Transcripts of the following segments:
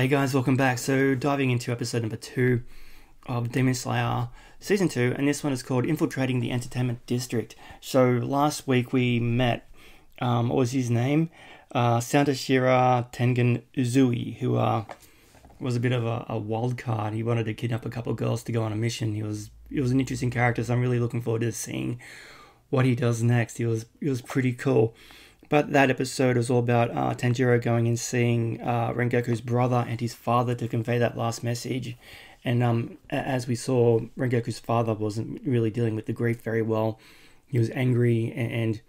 G'day guys, welcome back. So diving into episode number 2 of Demon Slayer season 2, and this one is called Infiltrating the Entertainment District. So last week we met, what was his name? Hashira Tengen Uzui, who was a bit of a wild card. He wanted to kidnap a couple of girls to go on a mission. He was an interesting character, so I'm really looking forward to seeing what he does next. He was pretty cool. But that episode was all about Tanjiro going and seeing Rengoku's brother and his father to convey that last message. And as we saw, Rengoku's father wasn't really dealing with the grief very well. He was angry and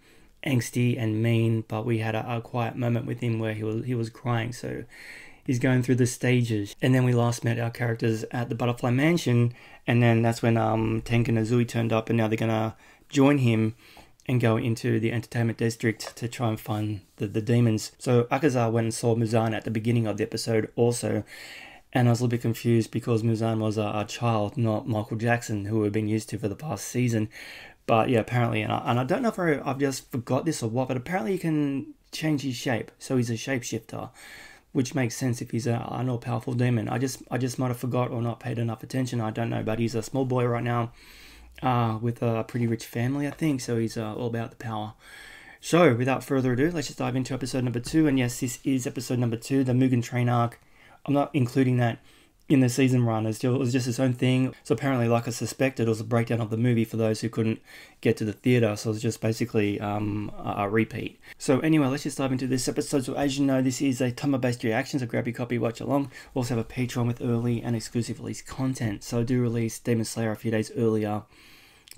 angsty and mean, but we had a quiet moment with him where he was crying. So he's going through the stages. And then we last met our characters at the Butterfly Mansion. And then that's when Tengen Uzui turned up, and now they're going to join him and go into the entertainment district to try and find the demons. So Akaza went and saw Muzan at the beginning of the episode also, and I was a little bit confused because Muzan was a child, not Michael Jackson, who we've been used to for the past season. But yeah, apparently, and I don't know if I've just forgot this or what, but apparently he can change his shape, so he's a shapeshifter, which makes sense if he's an all-powerful demon. I just might have forgot or not paid enough attention, I don't know, but he's a small boy right now, with a pretty rich family, I think, so he's all about the power. So without further ado, let's just dive into episode number 2. And yes, this is episode number 2, the Mugen Train arc. I'm not including that in the season run. It was just its own thing. So apparently, like I suspected, it was a breakdown of the movie for those who couldn't get to the theater. So it was just basically a repeat. So anyway, let's just dive into this episode. So as you know, this is a Tama-based reaction. So grab your copy, watch along. We also have a Patreon with early and exclusive release content. So I do release Demon Slayer a few days earlier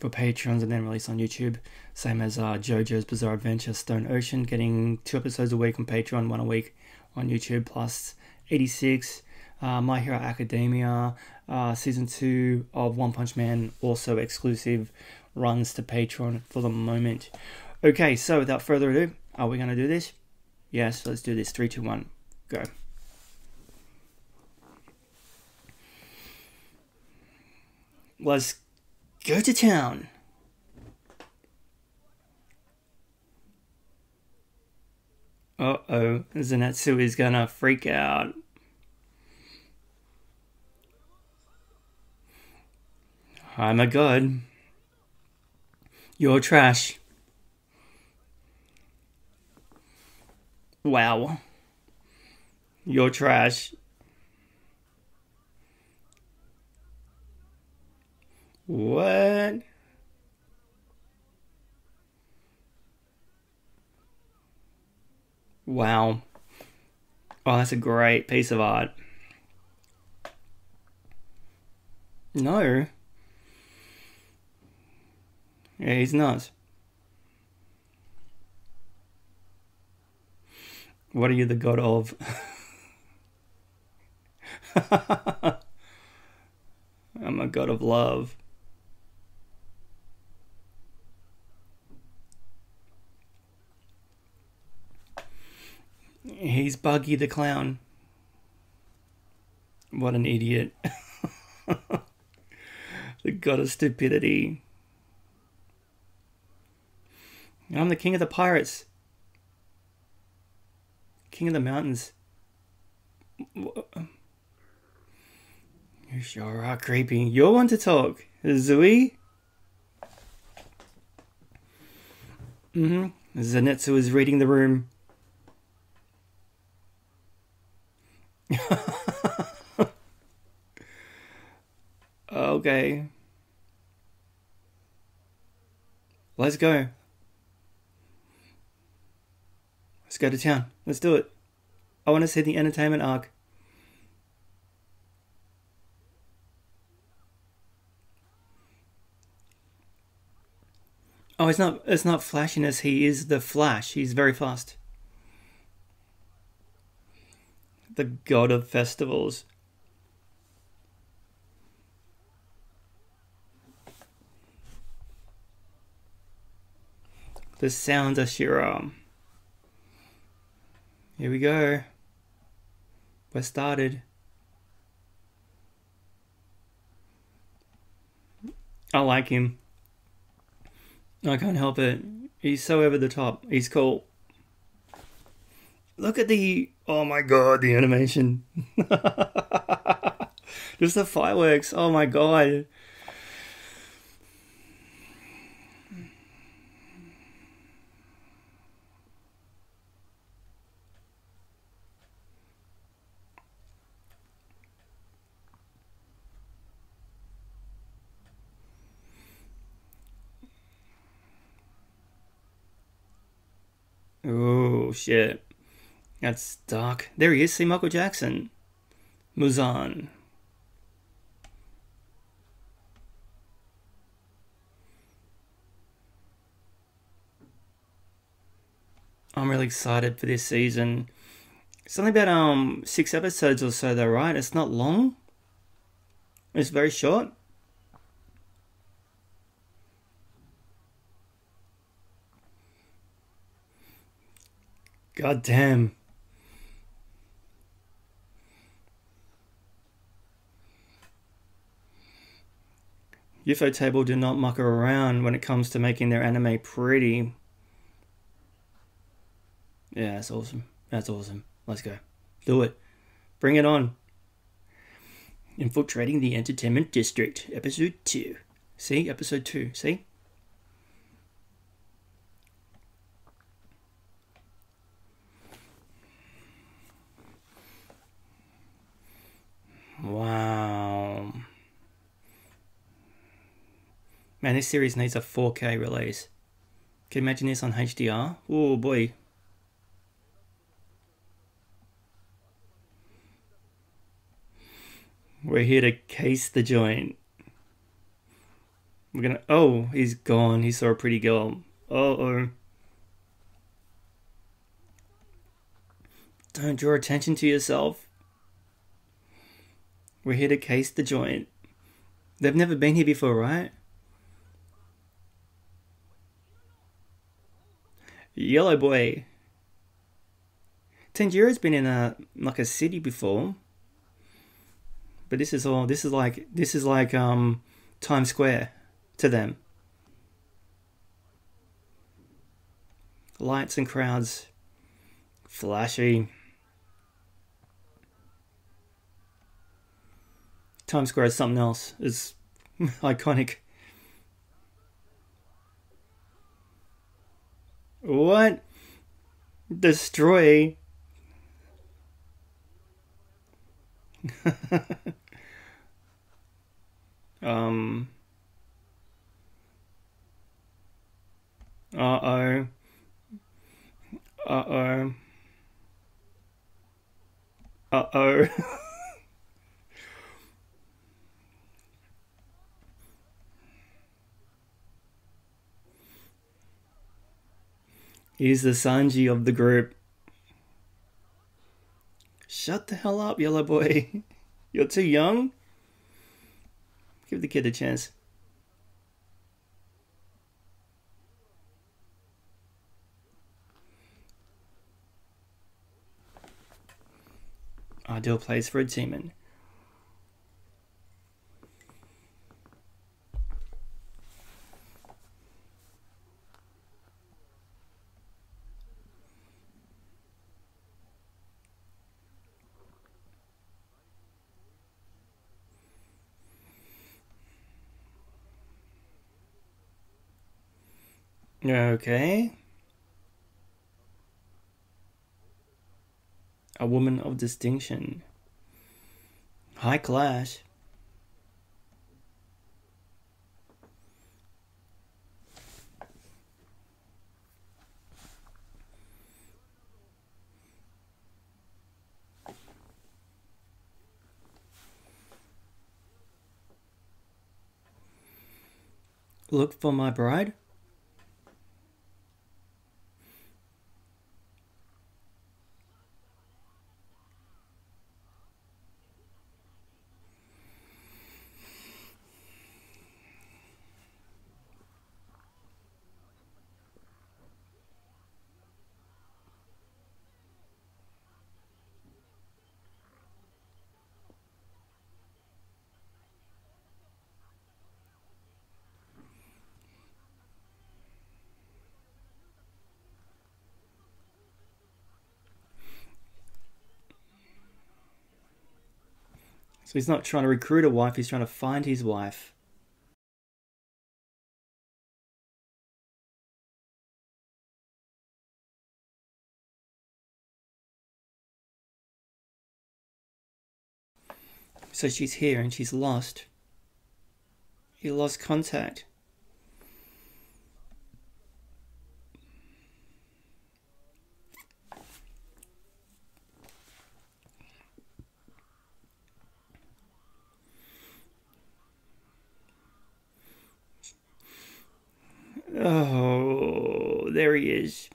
for Patreons, and then release on YouTube. Same as JoJo's Bizarre Adventure, Stone Ocean, getting 2 episodes a week on Patreon, 1 a week on YouTube, plus 86. My Hero Academia, Season 2 of One Punch Man, also exclusive runs to Patreon for the moment. Okay, so without further ado, are we going to do this? Yes, let's do this. 3, 2, 1, go. Let's go to town. Uh-oh, Zenitsu is going to freak out. Oh my god. You're trash. Wow. You're trash. What? Wow. Oh, that's a great piece of art. No. Yeah, he's nuts. What are you the god of? I'm a god of love. He's Buggy the Clown. What an idiot. The god of stupidity. And I'm the king of the pirates. King of the mountains. You sure are creepy. You're one to talk, Zui. Zenitsu is reading the room. Okay. Let's go. Let's go to town. Let's do it. I want to see the entertainment arc. Oh, it's not flashiness. He is the Flash. He's very fast. The god of festivals. The sounds of Shira. Here we go. We're started. I like him. I can't help it. He's so over the top. He's cool. Look at the Oh my god, the animation. Just the fireworks. Oh my god. Oh shit. That's dark. There he is, see Michael Jackson. Muzan. I'm really excited for this season. It's only about 6 episodes or so though, right? It's not long. It's very short. God damn. UFO Table do not muck around when it comes to making their anime pretty. Yeah, that's awesome. That's awesome. Let's go. Do it. Bring it on. Infiltrating the Entertainment District. Episode 2. See? Episode 2. See? Wow. Man, this series needs a 4K release. Can you imagine this on HDR? Oh boy. We're here to case the joint. We're gonna... Oh, he's gone. He saw a pretty girl. Uh-oh. Don't draw attention to yourself. We're here to case the joint. They've never been here before, right? Yellow boy. Tanjiro's been in a city before. But this is all, this is like Times Square to them. Lights and crowds. Flashy. Times Square is something else. It's iconic. What? Destroy. Uh-oh. Uh-oh. Uh-oh. He's the Sanji of the group. Shut the hell up, yellow boy. You're too young? Give the kid a chance. Ideal place for a demon. Okay. A woman of distinction. High class. Look for my bride. So he's not trying to recruit a wife, he's trying to find his wife. So she's here and she's lost. He lost contact. Oh, there he is.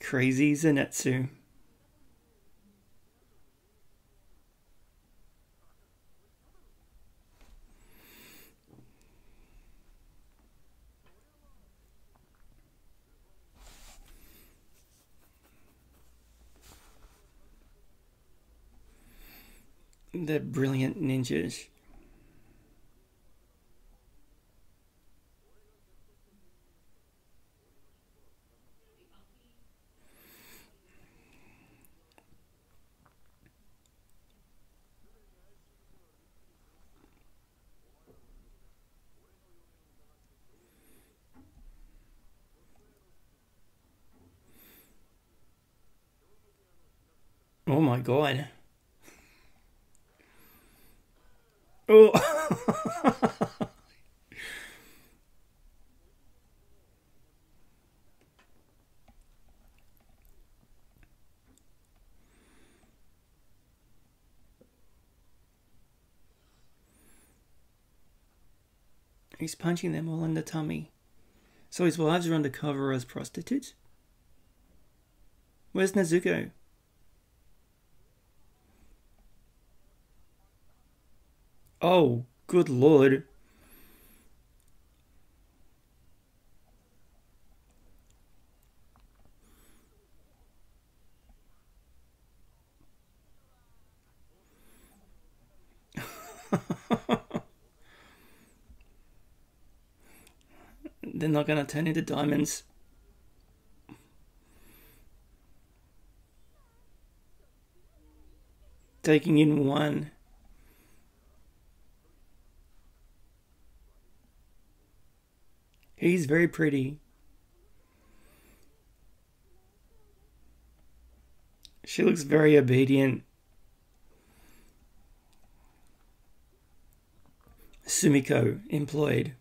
Crazy Zenitsu. They're brilliant ninjas. Oh my God. Oh. He's punching them all in the tummy. So his wives are undercover as prostitutes? Where's Nezuko? Oh, good Lord. They're not going to turn into diamonds. Taking in one. He's very pretty. She looks very obedient. Sumiko, employed.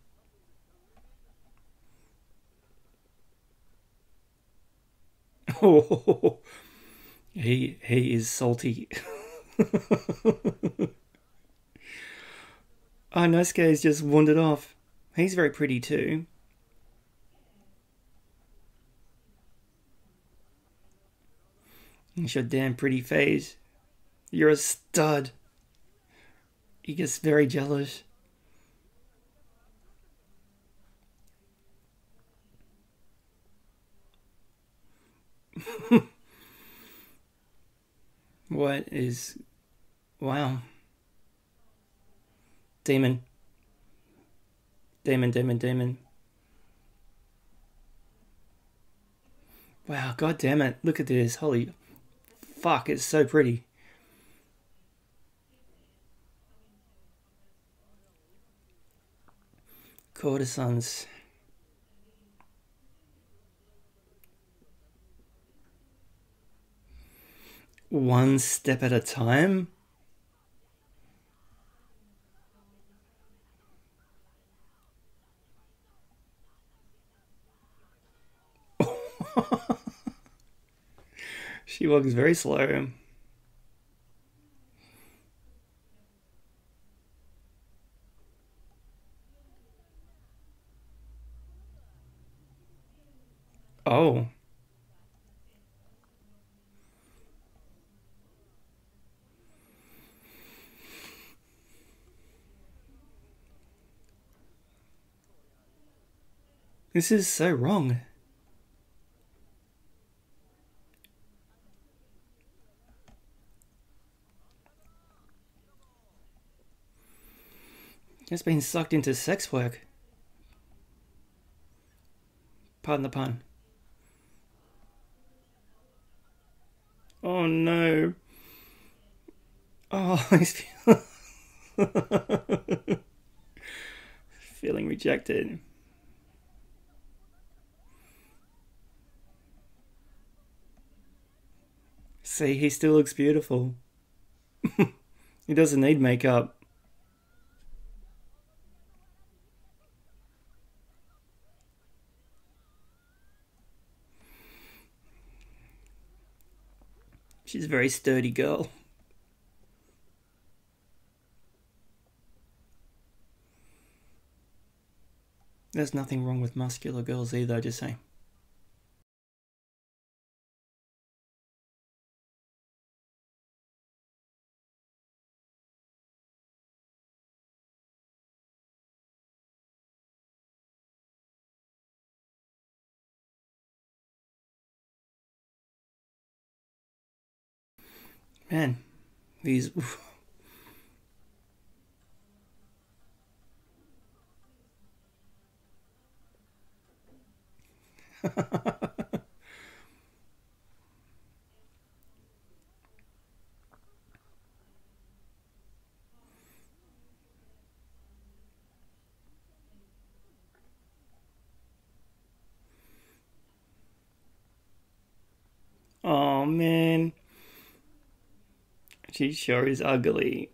Oh, he is salty. Nosuke's just wandered off. He's very pretty too. It's your damn pretty face. You're a stud. He gets very jealous. What is... Wow. Demon. Demon, demon, demon. Wow, God damn it. Look at this. Holy... Fuck, it's so pretty. Courtesans. One step at a time. She walks very slow. Oh. This is so wrong. Just been sucked into sex work. Pardon the pun. Oh no. Oh, he's feeling rejected. See, he still looks beautiful. He doesn't need makeup. She's a very sturdy girl. There's nothing wrong with muscular girls either, just saying. Man, these... Oh, man. She sure is ugly.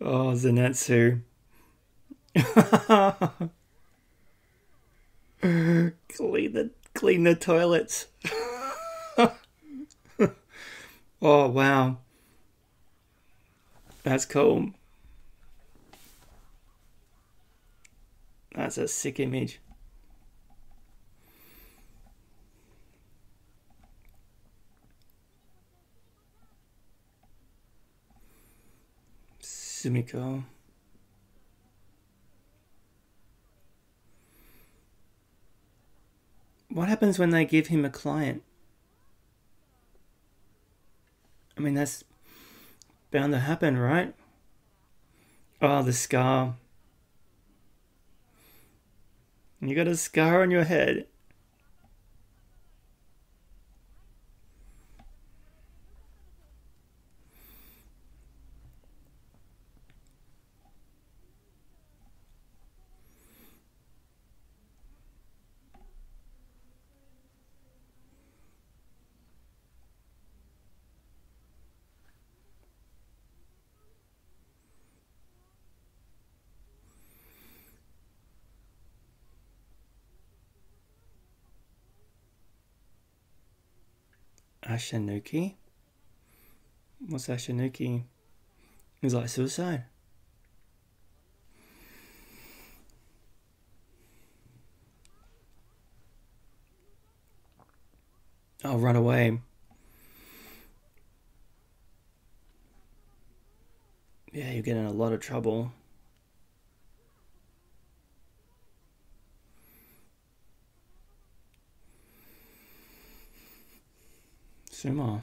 Oh, Zenitsu. Clean the toilets. Oh, wow. That's cool. That's a sick image. Sumiko. What happens when they give him a client? I mean, that's bound to happen, right? Oh, the scar. You got a scar on your head. Ashanuki? What's Ashanuki? It's like suicide. I'll run away. Yeah, you get in a lot of trouble. Suma.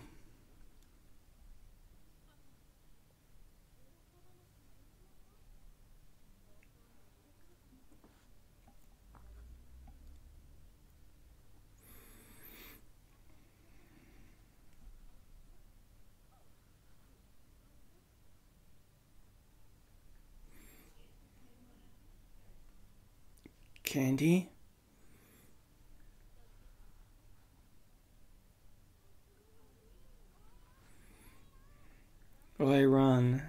Candy. I run.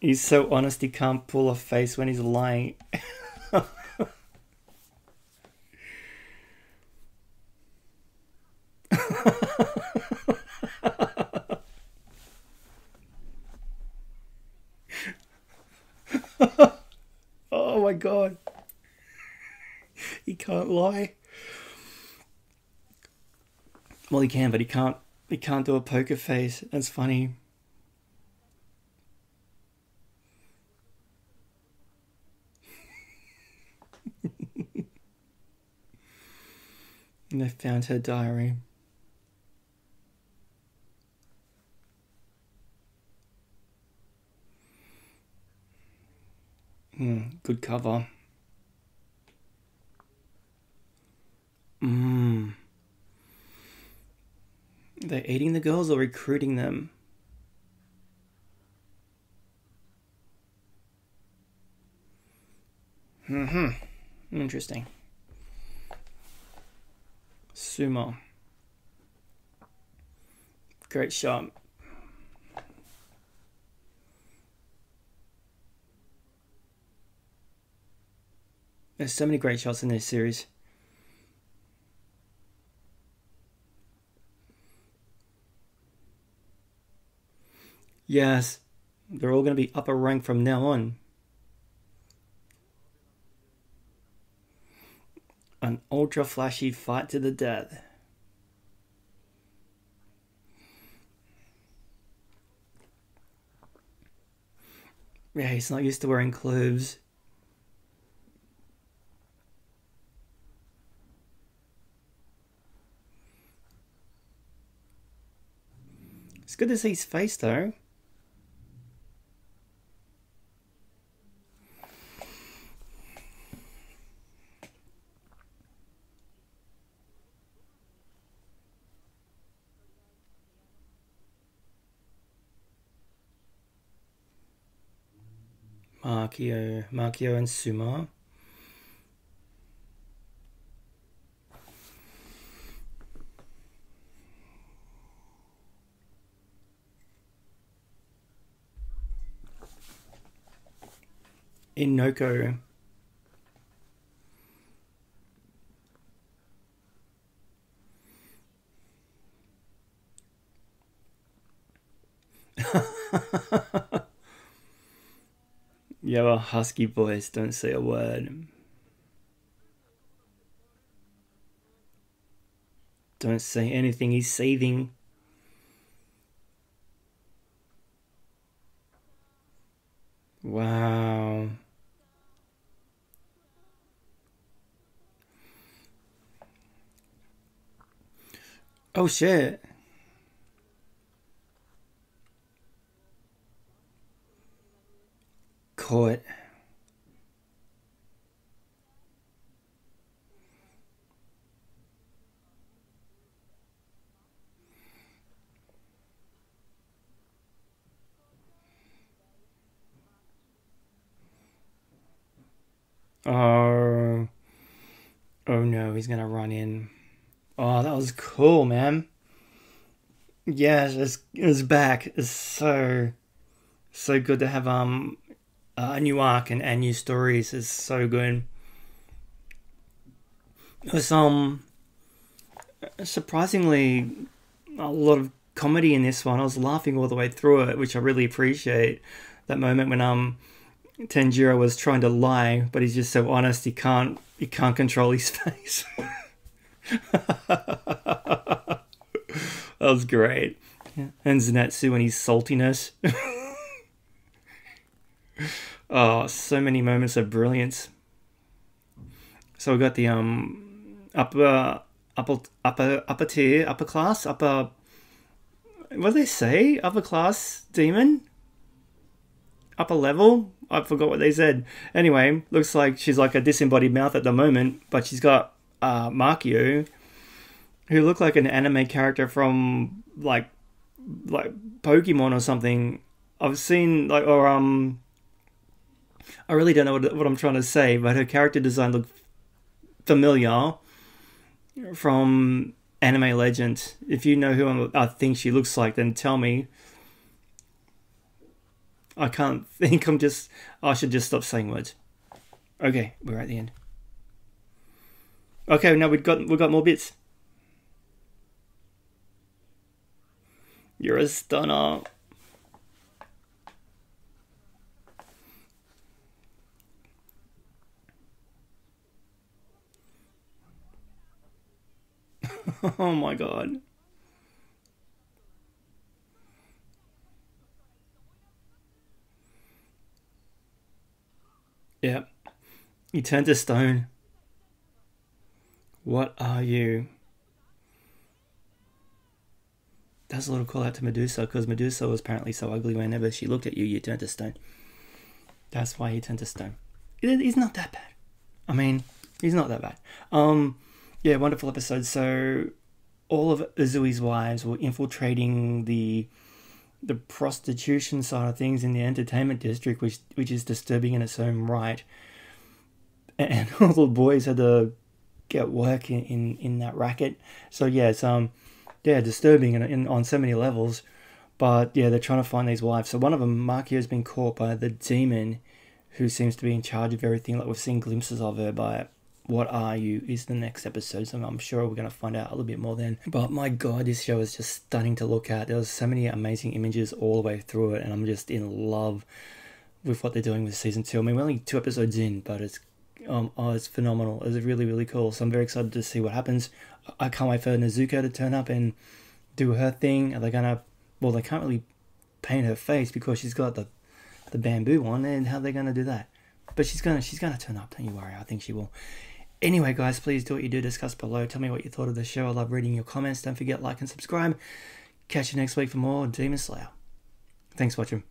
He's so honest he can't pull a face when he's lying. Oh my God. He can't lie. Well, he can, but he can't do a poker face. That's funny. And I found her diary. Good cover. They're eating the girls or recruiting them? Interesting. Suma. Great shot. There's so many great shots in this series. Yes, they're all going to be upper rank from now on. An ultra flashy fight to the death. Yeah, he's not used to wearing clothes. It's good to see his face though. Makio and Suma. Inoko. You have a husky voice, don't say a word. Don't say anything, he's saving. Wow. Oh shit. Caught. Oh. Oh no, he's gonna run in. Oh, that was cool, man. Yes, it's back. It's so good to have a new arc and new stories. Is so good. There was surprisingly a lot of comedy in this one. I was laughing all the way through it, which I really appreciate. That moment when Tanjiro was trying to lie, but he's just so honest he can't control his face. That was great. Yeah. And Zenitsu and his saltiness. Oh, so many moments of brilliance. So we got the upper class, what do they say? Upper class demon? Upper level? I forgot what they said. Anyway, looks like she's like a disembodied mouth at the moment, but she's got Makio, who looked like an anime character from like Pokemon or something. I've seen I really don't know what I'm trying to say, but her character design looked familiar from anime legend. If you know who I think she looks like, then tell me. I can't think. I should just stop saying words. Okay, we're at the end. Okay, now we've got more bits. You're a stunner. Oh my god. Yeah. You turned to stone. What are you? That's a little call out to Medusa, because Medusa was apparently so ugly whenever she looked at you, you turned to stone. That's why he turned to stone. He's not that bad. I mean, he's not that bad. Yeah, wonderful episode. So all of Uzui's wives were infiltrating the prostitution side of things in the entertainment district, which is disturbing in its own right. And all the boys had to get work in that racket. So yeah, it's yeah, disturbing on so many levels. But yeah, they're trying to find these wives. So one of them, Makio, has been caught by the demon who seems to be in charge of everything. Like, we've seen glimpses of her by it. What Are You is the next episode, so I'm sure we're going to find out a little bit more then. But my god, this show is just stunning to look at. There was so many amazing images all the way through it, and I'm just in love with what they're doing with season 2. I mean, we're only 2 episodes in, but it's phenomenal. It's really, really cool, so I'm very excited to see what happens. I can't wait for Nezuko to turn up and do her thing. Are they going to... Well, they can't really paint her face because she's got the bamboo one, and how are they going to do that? But she's going to turn up, don't you worry. I think she will. Anyway, guys, please do what you do. Discuss below. Tell me what you thought of the show. I love reading your comments. Don't forget, like and subscribe. Catch you next week for more Demon Slayer. Thanks for watching.